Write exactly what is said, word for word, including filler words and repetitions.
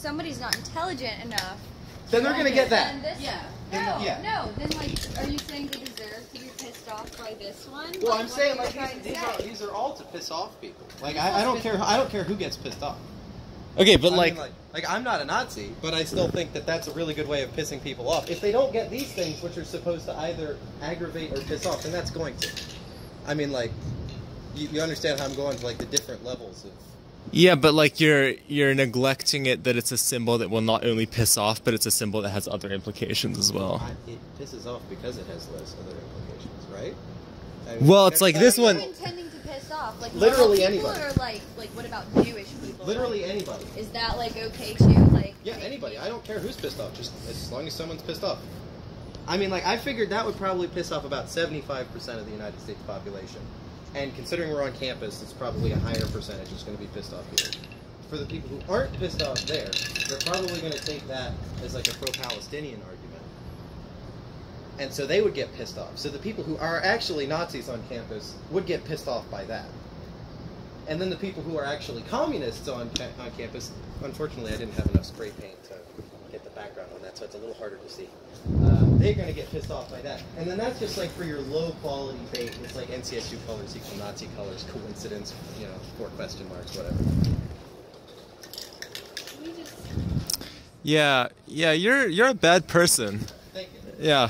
somebody's not intelligent enough, then they're going to get that. This, yeah. No, yeah. no. Then, like, are you saying they deserve to be pissed off by this one? Well, like, I'm saying, like, these, these, are, these are all to piss off people. Like, I, I don't care. I don't care who gets pissed off. Okay, but I like, mean, like, like, I'm not a Nazi, but I still think that that's a really good way of pissing people off. If they don't get these things, which are supposed to either aggravate or piss off, then that's going to. I mean, like, you, you understand how I'm going to, like, the different levels of. Yeah, but like you're you're neglecting it that it's a symbol that will not only piss off, but it's a symbol that has other implications as well. It pisses off because it has those other implications, right? I mean, well, it's like this one. Intending to piss off, like literally anybody. Or like like what about Jewish people? Literally like, anybody. Is that like okay too? Like yeah, anybody. I don't care who's pissed off, just as long as someone's pissed off. I mean, like I figured that would probably piss off about seventy-five percent of the United States population. And considering we're on campus, it's probably a higher percentage that's going to be pissed off here. For the people who aren't pissed off there, they're probably going to take that as like a pro-Palestinian argument. And so they would get pissed off. So the people who are actually Nazis on campus would get pissed off by that. And then the people who are actually communists on, on campus, unfortunately I didn't have enough spray paint to get the background on that, so it's a little harder to see. Uh, they're going to get pissed off by that. And then that's just like for your low-quality bait. It's like N C S U colors equal Nazi colors, coincidence, you know, four question marks, whatever. Yeah, yeah, you're, you're a bad person. Thank you. Yeah.